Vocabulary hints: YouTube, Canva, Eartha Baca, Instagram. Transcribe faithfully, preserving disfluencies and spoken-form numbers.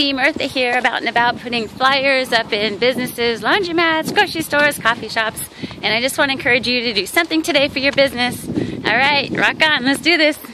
team, Eartha here, about and about putting flyers up in businesses, laundromats, grocery stores, coffee shops, and I just want to encourage you to do something today for your business. All right, rock on, let's do this.